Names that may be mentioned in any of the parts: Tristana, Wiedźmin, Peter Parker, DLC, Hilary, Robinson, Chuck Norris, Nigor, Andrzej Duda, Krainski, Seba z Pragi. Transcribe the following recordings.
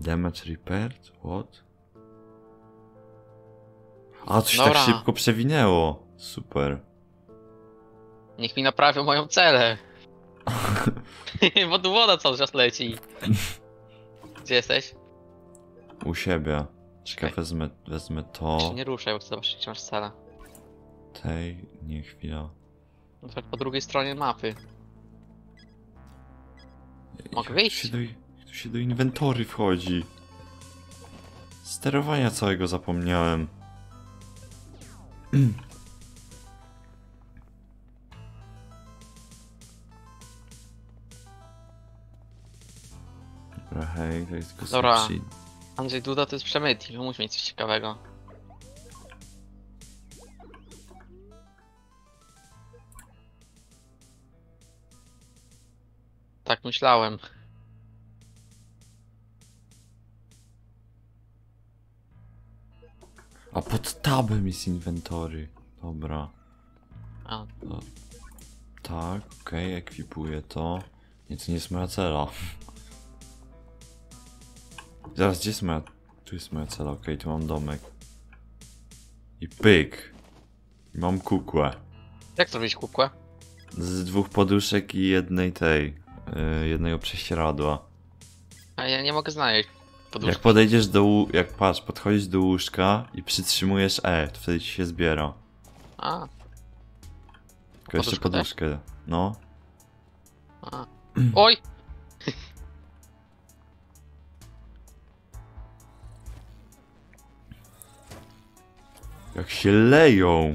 Damage repaired? What? A, coś Dobra. Tak szybko przewinęło. Super. Niech mi naprawią moją celę. Bo tu woda cały czas leci. Gdzie jesteś? U siebie. Czekaj, wezmę to. Czy nie ruszaj, bo chcę zobaczyć, czy masz cela. Tej, nie, chwila. No tak po drugiej stronie mapy. Mogę wyjść? Tu się do inwentory wchodzi. Sterowania całego zapomniałem. Dobra, hej, to jest tylko Dobra. Andrzej Duda to jest przemytnik, musi mieć coś ciekawego. Tak myślałem. A pod tabem jest inwentory. Dobra. A. No, tak, okej, ekwipuję to. Nie, to nie jest moja cela. Zaraz, gdzie jest moja... Tu jest moja cela, okej, tu mam domek. I pyk. I mam kukłę. Jak zrobić kukłę? Z dwóch poduszek i jednej tej. Jednej prześcieradła. A ja nie mogę znaleźć poduszki. Jak podejdziesz do jak patrz, podchodzisz do łóżka i przytrzymujesz E, to wtedy ci się zbiera. A. Tylko jeszcze poduszkę. Tak? No. A. Oj! Jak się leją!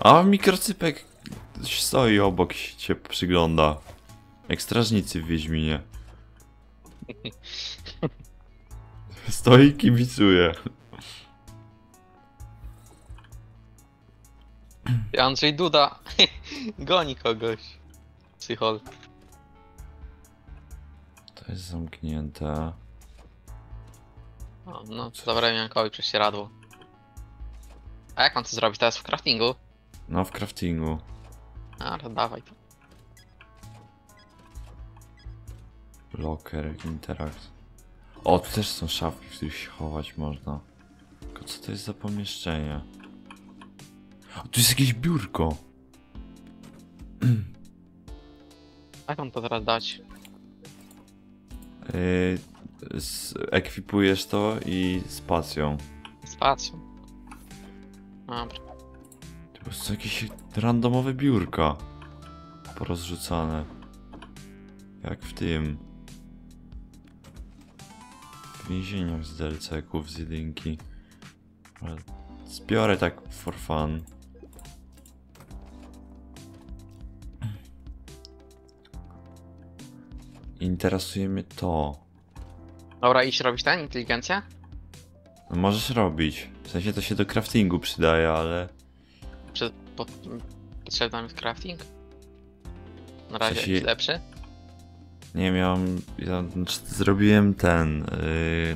A mikrocypek stoi obok, się przygląda. Jak strażnicy w Wiedźminie. Stoi, kibicuje. Andrzej Duda goni kogoś. Psychol. To jest zamknięte. O, no, to zabrałem Jankowi prześcieradło. A jak mam to zrobić? To jest w craftingu? No, w craftingu. A, to dawaj to. Locker, interact. O, tu też są szafki, w których się chować można. Tylko co to jest za pomieszczenie? O, tu jest jakieś biurko. Jak mam to teraz dać? Ekwipujesz to i spacją. Spacją. Dobra. Tu są jakieś randomowe biurka. Porozrzucane. Jak w tym. Więzieniach z DLC-ków, z jedynki. Zbiorę tak for fun. Interesuje mnie to. Dobra, idź robić tę inteligencję? No, możesz robić. W sensie to się do craftingu przydaje, ale... Potrzebny jest crafting? Na razie jakiś lepszy? Nie miałem, ja zrobiłem ten,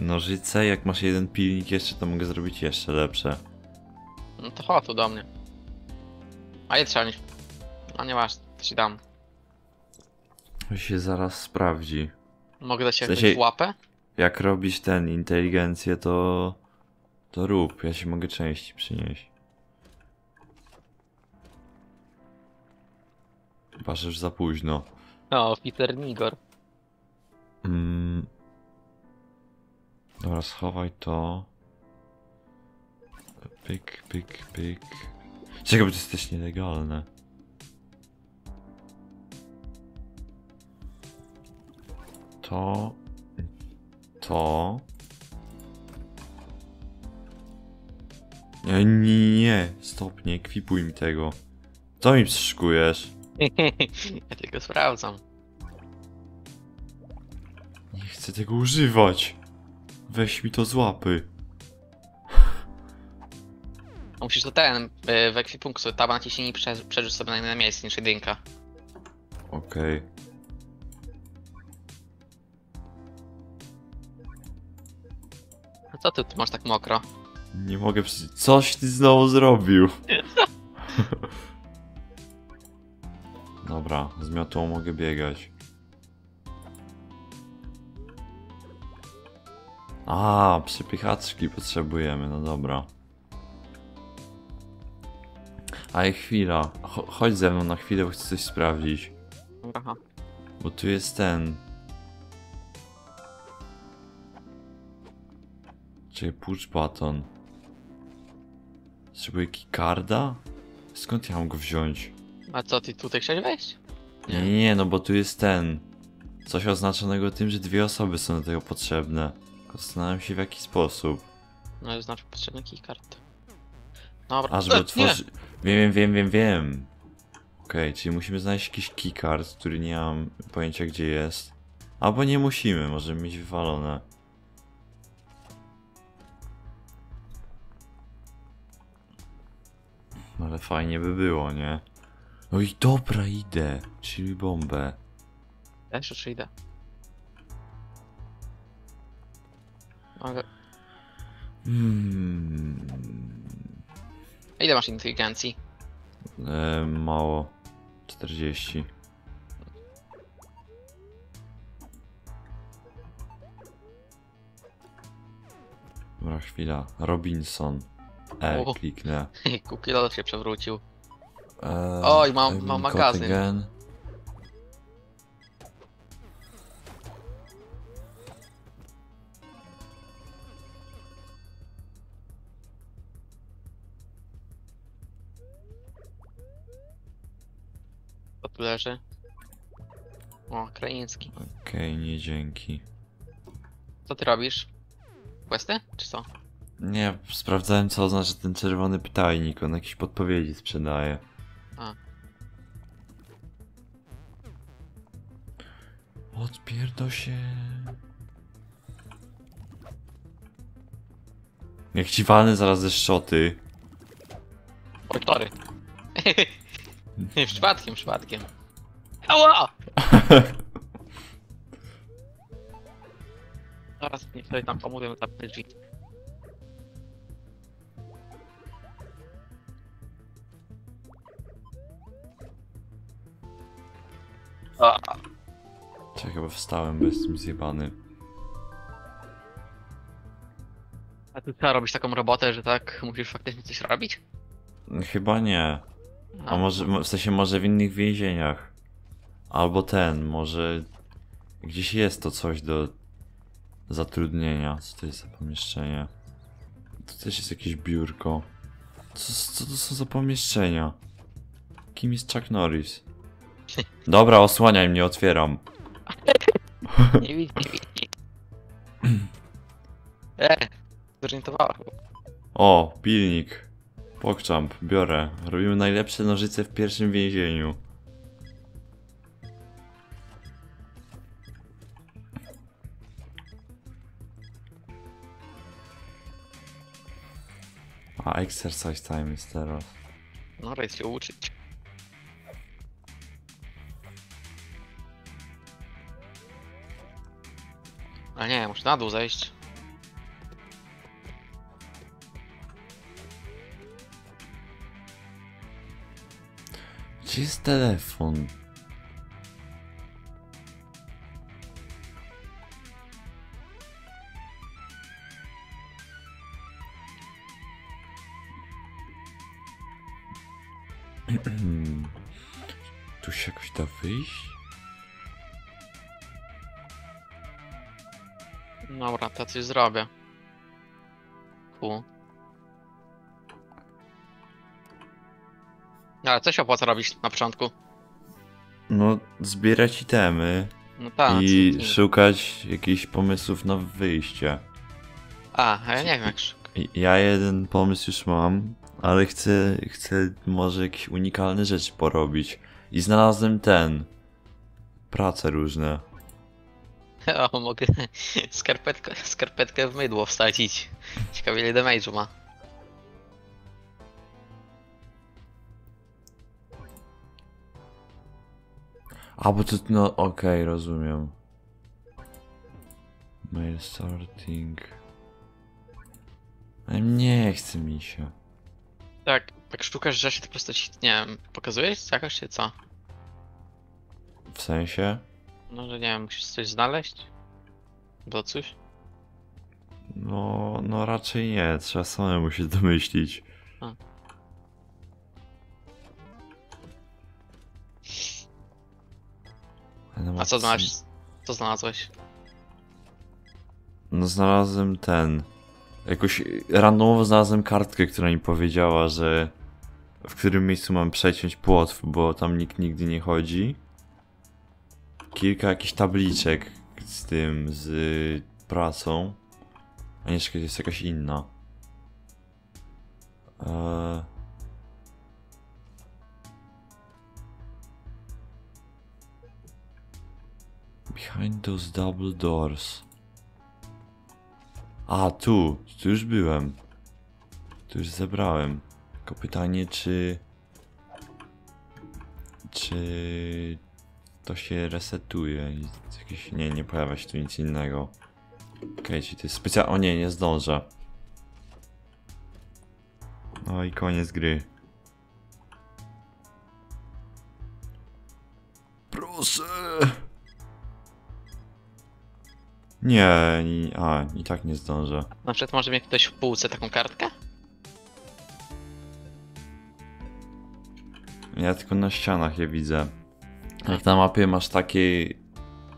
nożyce, jak masz jeden pilnik jeszcze, to mogę zrobić jeszcze lepsze. No to chodź tu do mnie. A je trzeba, a nie masz, to ci dam. To się zaraz sprawdzi. Mogę dać jakąś łapę? Jak robisz ten, inteligencję, to rób, ja się mogę części przynieść. Chyba, że już za późno. No, Peter Nigor. Dobra, schowaj to. Pyk, pyk, pyk. Czekaj, bo to jest też nielegalne. To. Nie, nie, stop, nie ekwipuj mi tego. Co mi przeszkujesz? Ja tylko sprawdzam. Nie chcę tego używać. Weź mi to z łapy. No musisz to ten, w ekwipunku taba naciśnij i przerzuć sobie na inne miejsce niż jedynka. Okej. A co ty tu masz tak mokro? Nie mogę przecież... Coś ty znowu zrobił. Dobra, z miotą mogę biegać. A, przepychaczki potrzebujemy, no dobra. Aj, chwila. Chodź ze mną na chwilę, bo chcę coś sprawdzić. Aha. Bo tu jest ten... Czyli push button. Potrzebuję keycarda? Skąd ja mam go wziąć? A co, ty tutaj chciałeś wejść? Nie, nie, no bo tu jest ten... Coś oznaczonego tym, że dwie osoby są do tego potrzebne. Zastanawiam się w jaki sposób. No to znaczy potrzebny keycard. Dobra. Aż otworzy... Wiem. Okej, czyli musimy znaleźć jakiś keycard, który nie mam pojęcia gdzie jest. Albo nie musimy, możemy mieć wywalone. Ale fajnie by było, nie? No i dobra, idę. Czyli bombę. Ja jeszcze idę. Ale... A ile masz inteligencji? Mało. 40. Dobra, chwila. Robinson. Kliknę. Kukilol się przewrócił. Oj, mam magazyn. Leży. O, Krainski. Okej, nie dzięki. Co ty robisz? Questy? Czy co? Nie, sprawdzałem co oznacza ten czerwony pytajnik, on jakieś podpowiedzi sprzedaje. A. Odpierdol się. Jak ci walnę zaraz ze szczoty. Oj, tory. Przypadkiem. Ała! Zaraz mi ktoś tam pomówię za drzwi. Czekaj, chyba wstałem, bo jestem zjebany. A ty co, robisz taką robotę, że tak musisz faktycznie coś robić? Chyba nie. A może, w sensie może w innych więzieniach. Albo ten, może... Gdzieś jest to coś do... zatrudnienia. Co to jest za pomieszczenie? Tu też jest jakieś biurko. Co to są za pomieszczenia? Kim jest Chuck Norris? Dobra, osłaniaj mnie, otwieram. Nie widzę. Zorientowała. O, pilnik. Pokczamp, biorę. Robimy najlepsze nożyce w pierwszym więzieniu. A exercise time jest teraz. No, raj się uczyć. A nie, muszę na dół zejść. Gdzie jest telefon? Tu się jakoś da wyjść? Dobra, to coś zrobię. Cool. Ale co się opłaca robić na początku? No, zbierać itemy. No tak. I szukać jakichś pomysłów na wyjście. A ja nie wiem jak szukać. Ja jeden pomysł już mam, ale chcę może jakieś unikalne rzeczy porobić. I znalazłem ten. Prace różne. O, mogę skarpetkę w mydło wsadzić. Ciekawie ile damage'u ma. A bo to, no okej, rozumiem. Mail sorting. Nie chce mi się. Tak, jak szukasz rzeczy, to po prostu ci, nie wiem, pokazujesz jakoś czy co? W sensie? No, że nie wiem, musisz coś znaleźć? Bo coś? No raczej nie, trzeba samemu się domyślić. A. A co znalazłeś? Co znalazłeś? No znalazłem ten... Jakoś randomowo znalazłem kartkę, która mi powiedziała, że... w którym miejscu mam przeciąć płot, bo tam nikt nigdy nie chodzi. Kilka jakichś tabliczek z tym, z pracą. A nie, czekaj, jest jakaś inna. Behind those double doors. A, tu już byłem. Tu już zebrałem. Tylko pytanie, czy to się resetuje? Jakieś... Nie, nie pojawia się tu nic innego. Okej, czyli to jest specjalnie... O nie, nie zdążę. No i koniec gry. Proszę! Nie, i tak nie zdążę. Na przykład może mieć ktoś w półce taką kartkę? Ja tylko na ścianach je widzę. Jak na mapie masz takie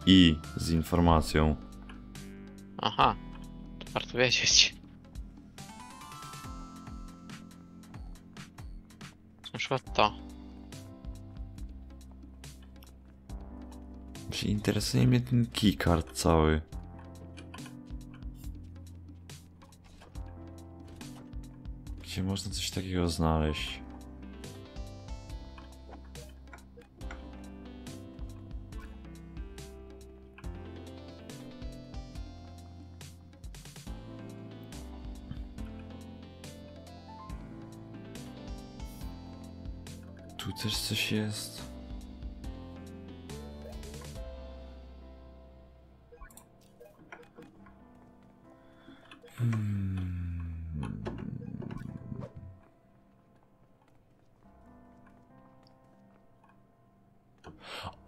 i z informacją. Aha, to warto wiedzieć. Na przykład to. Interesuje mnie ten keycard cały. Gdzie można coś takiego znaleźć? Tu też coś jest.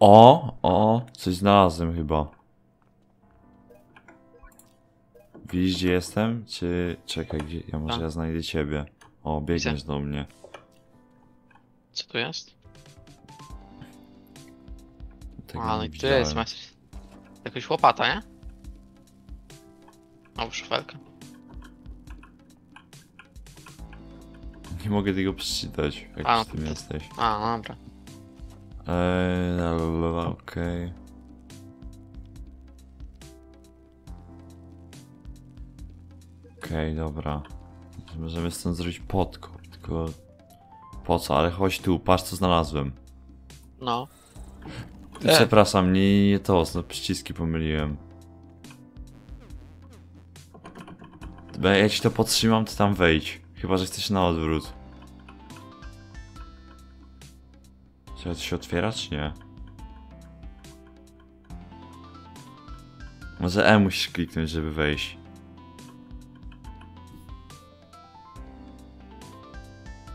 O, coś znalazłem chyba. Widzisz, gdzie jestem? Czy... Czekaj, gdzie... Ja może ja znajdę ciebie. O, biegniesz do mnie. Co tu jest? Tego a, no i tu jest, masz... Jakaś łopata, nie? Albo szufelka. Nie mogę tego przeczytać, jak ty tym jesteś. A, no dobra. Okej. Okej, dobra. Możemy stąd zrobić podkop, tylko... Po co? Ale chodź tu, patrz co znalazłem. No. Przepraszam, nie to, przyciski pomyliłem. Ja ci to podtrzymam, to tam wejdź. Chyba, że chcesz na odwrót. Czy to się otwiera, czy nie? Może E musisz kliknąć, żeby wejść.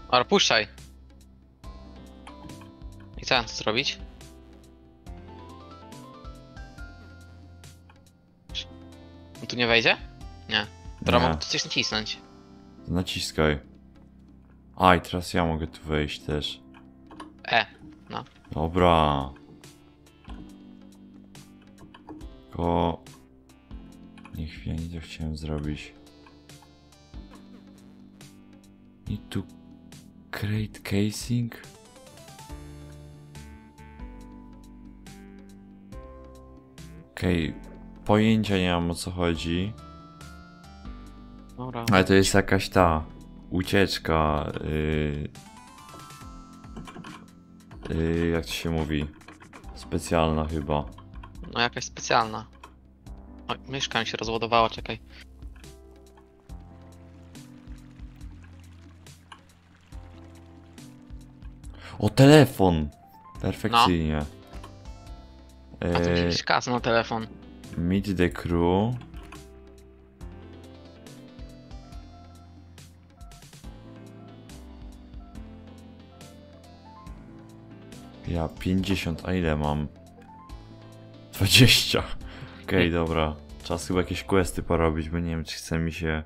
Ale puszczaj. I co mam tu zrobić? On tu nie wejdzie? Nie. Dobra, mogę tu coś nacisnąć. Naciskaj. A, i teraz ja mogę tu wejść też. No. Dobra. Tylko... Niech ja nie to chciałem zrobić. I tu... Create casing? Okej. Pojęcia nie mam o co chodzi. Dobra. Ale to jest jakaś ta... Ucieczka... jak to się mówi? Specjalna chyba. No jakaś specjalna. Oj, myszka mi się rozładowała, czekaj. O, telefon! Perfekcyjnie. No. A to musisz kasę na telefon. Meet the crew. Ja 50, a ile mam? 20. Okej, dobra. Czas chyba jakieś questy porobić, bo nie wiem, czy chce mi się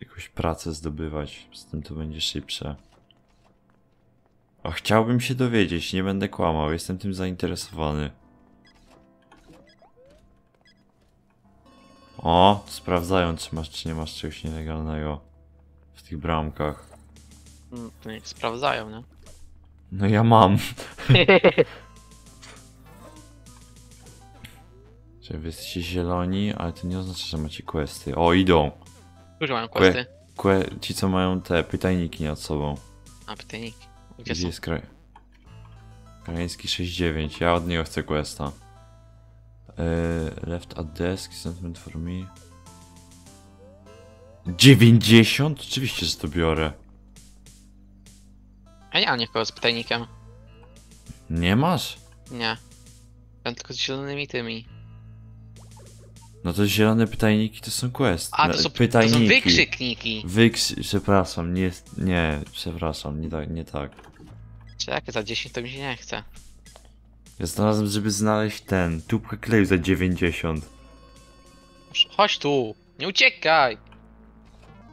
jakąś pracę zdobywać. Z tym to będzie szybsze. A chciałbym się dowiedzieć, nie będę kłamał, jestem tym zainteresowany. O, sprawdzają, czy masz, czy nie masz czegoś nielegalnego w tych bramkach. No niech sprawdzają, nie? No ja mam. Czy wy jesteście zieloni, ale to nie oznacza, że macie questy. O, idą. Dużo mają questy. Ci, co mają te pytajniki nad sobą. A, pytajniki. Gdzie jest Krainski 6-9, ja od niego chcę questa. Left at desk, sentiment for me. 90? Oczywiście, że to biorę. A ja mam nikogo z pytajnikiem. Nie masz? Nie. Mam tylko z zielonymi tymi. No to zielone pytajniki to są questy. A to są pytajniki. To są wykrzykniki. Przepraszam, nie jest. Nie, przepraszam, nie tak, nie tak. Czekaj, za 10 to mi się nie chce. Ja znalazłem, żeby znaleźć ten tubkę kleju za 90. Chodź tu, nie uciekaj!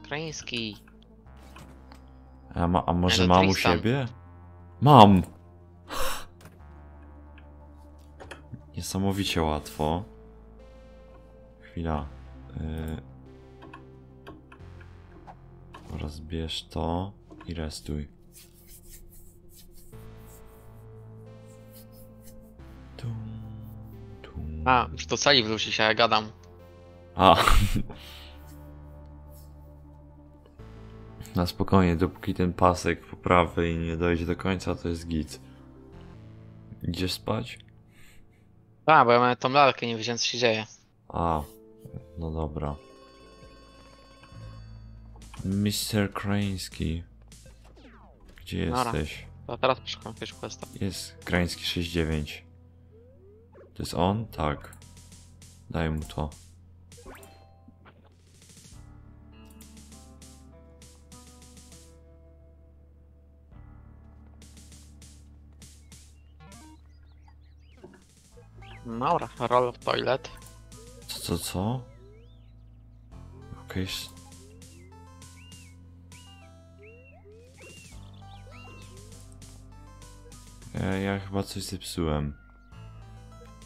Krainski. A może ja mam Tristan u siebie? Mam! Niesamowicie łatwo. Chwila. Rozbierz to i restuj. A, już do celi wróci się, ja gadam. A. Na spokojnie, dopóki ten pasek po prawej nie dojdzie do końca, to jest git. Idziesz spać? A, bo ja mam tą lalkę, nie wiedziałem, co się dzieje. A, no dobra. Mr. Krainski. Gdzie no jesteś? A teraz poszukam jakiegoś questa. Jest Krainski 6-9. To jest on? Tak. Daj mu to. Maura, roll w toilet. Co? Okej. Ja chyba coś zepsułem.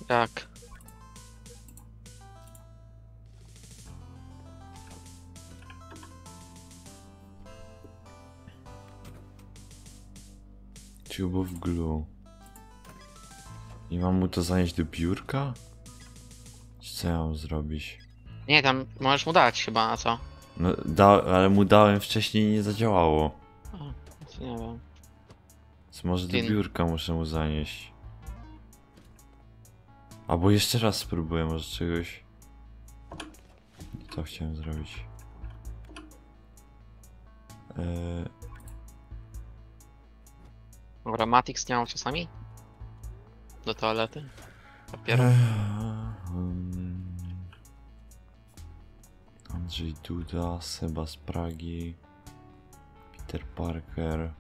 Tak. Tube of glue. I mam mu to zanieść do biurka? Czy co ja mam zrobić? Nie, tam możesz mu dać chyba, a co? No, ale mu dałem wcześniej i nie zadziałało. O, nie wiem. Więc może do biurka muszę mu zanieść. Albo jeszcze raz spróbuję może czegoś. To chciałem zrobić. Grammatics nie mam czasami? Do toalety? Papieru? Andrzej Duda, Seba z Pragi, Peter Parker.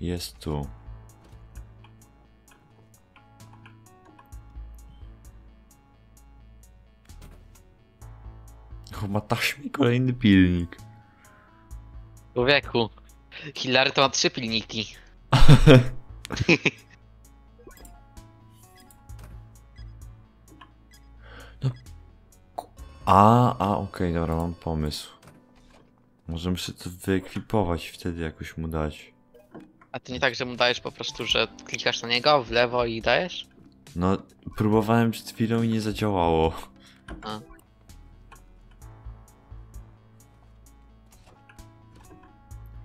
Jest tu. Ma taśmę i kolejny pilnik. Człowieku, Hilary to ma 3 pilniki. No. Okej, dobra, mam pomysł. Możemy się to wyekwipować i wtedy jakoś mu dać. A to nie tak, że mu dajesz po prostu, że klikasz na niego w lewo i dajesz? No, próbowałem przed chwilą i nie zadziałało. A.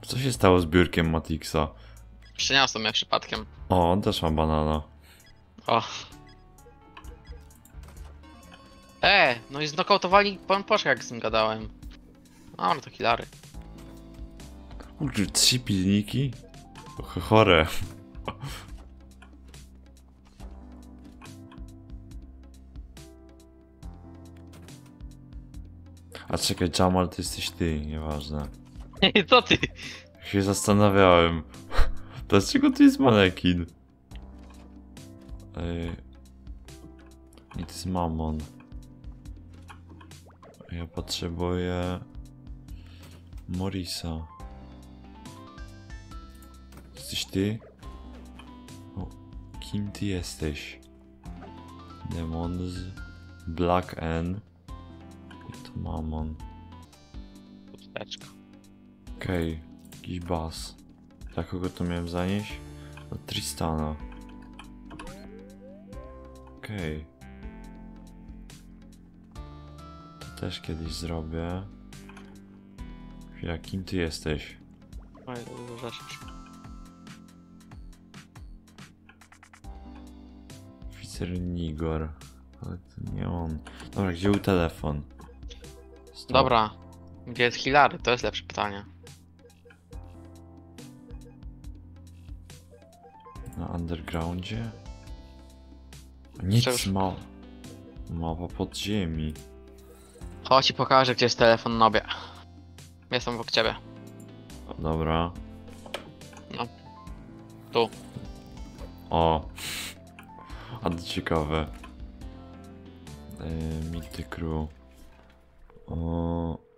Co się stało z biurkiem Matixa? Przyniosłem je przypadkiem. O, on też ma banana. O. No i znokautowali pan Poszka, jak z nim gadałem. No, ale to Hilary. Kurczę, 3 pilniki? Chore. A czekaj, Jamal, to jesteś ty, nieważne. Co ty? Się zastanawiałem. Dlaczego tu jest manekin? It's mammon. Ja potrzebuję... Morrisa. Jesteś ty? O, kim ty jesteś? Demons. Black N. I to mammon. Pusteczka. Okej, jakiś bas. Dla kogo to miałem zanieść? Dla Tristana. Okej. To też kiedyś zrobię. Chwila, kim ty jesteś? Oj, za szybko. Oficer Nigor. Ale to nie on. Dobra, gdzie był telefon? Stop. Dobra. Gdzie jest Hilary? To jest lepsze pytanie. Na undergroundzie? Nic już... ma... Mapa podziemi. Chodź i pokażę, gdzie jest telefon Nobie. Jestem obok ciebie. Dobra. No. Tu. O. A to ciekawe. Mity crew. O.